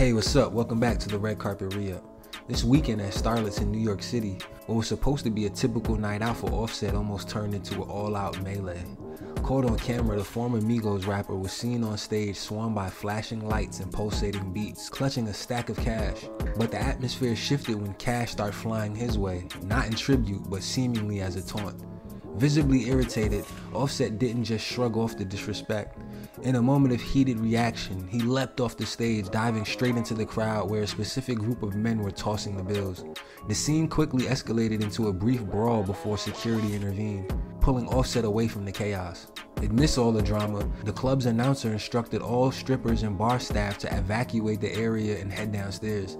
Hey, what's up? Welcome back to the Red Carpet Re-Up. This weekend at Starlitz in New York City, what was supposed to be a typical night out for Offset almost turned into an all-out melee. Caught on camera, the former Migos rapper was seen on stage swarmed by flashing lights and pulsating beats, clutching a stack of cash. But the atmosphere shifted when cash started flying his way, not in tribute, but seemingly as a taunt. Visibly irritated, Offset didn't just shrug off the disrespect. In a moment of heated reaction, he leapt off the stage, diving straight into the crowd where a specific group of men were tossing the bills. The scene quickly escalated into a brief brawl before security intervened, pulling Offset away from the chaos. Amidst all the drama, the club's announcer instructed all strippers and bar staff to evacuate the area and head downstairs.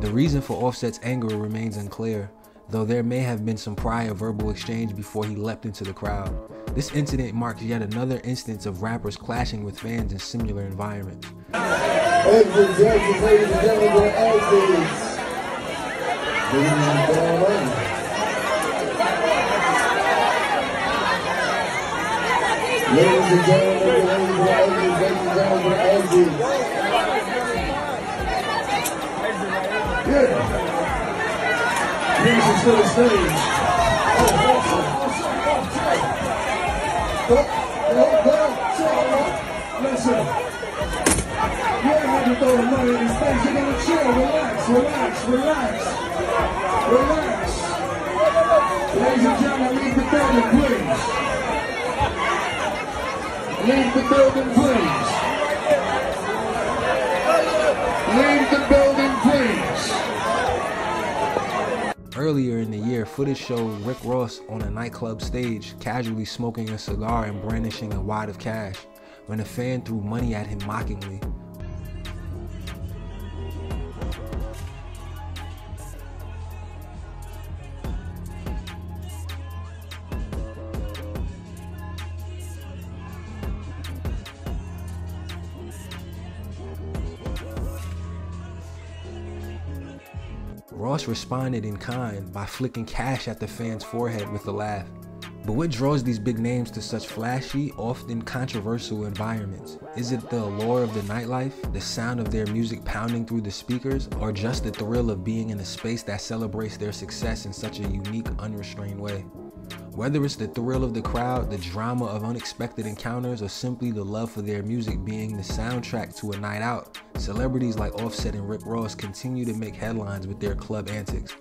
The reason for Offset's anger remains unclear, though there may have been some prior verbal exchange before he leapt into the crowd. This incident marks yet another instance of rappers clashing with fans in similar environments. Relax. Ladies and gentlemen, leave the building, please. Leave the building, please. Leave the building, please. Earlier in the year, footage showed Rick Ross on a nightclub stage, casually smoking a cigar and brandishing a wad of cash, when a fan threw money at him mockingly. Ross responded in kind by flicking cash at the fan's forehead with a laugh. But what draws these big names to such flashy, often controversial environments? Is it the allure of the nightlife, the sound of their music pounding through the speakers, or just the thrill of being in a space that celebrates their success in such a unique, unrestrained way? Whether it's the thrill of the crowd, the drama of unexpected encounters, or simply the love for their music being the soundtrack to a night out, celebrities like Offset and Rick Ross continue to make headlines with their club antics.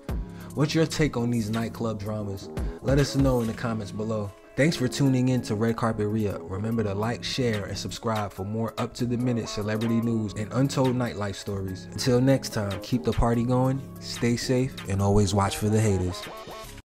What's your take on these nightclub dramas? Let us know in the comments below. Thanks for tuning in to Red Carpet Re-Up. Remember to like, share, and subscribe for more up-to-the-minute celebrity news and untold nightlife stories. Until next time, keep the party going, stay safe, and always watch for the haters.